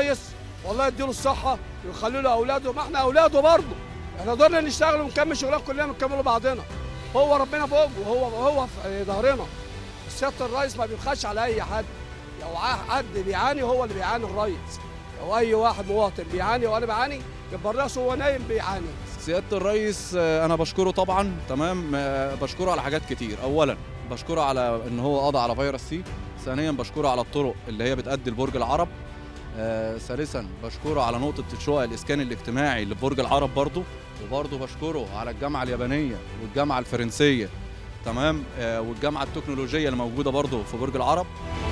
الريس والله يديله الصحه ويخلوا له اولاده، ما احنا اولاده برضه، احنا دورنا نشتغل ونكمل شغلنا كلنا ونكملوا بعضنا. هو ربنا فوق وهو في ظهرنا. سياده الريس ما بيبخلش على اي حد، لو حد بيعاني هو اللي بيعاني الريس، لو اي واحد مواطن بيعاني وانا بعاني يبقى الريس وهو نايم بيعاني. سياده الريس انا بشكره طبعا، تمام، بشكره على حاجات كتير. اولا بشكره على ان هو قضى على فيروس سيت، ثانيا بشكره على الطرق اللي هي بتأدي لبرج العرب، ثالثا بشكره على نقطه تشويق الاسكان الاجتماعي اللي في برج العرب برضه، وبرضه بشكره على الجامعه اليابانيه والجامعه الفرنسيه، تمام، والجامعه التكنولوجيه اللي موجوده برضه في برج العرب.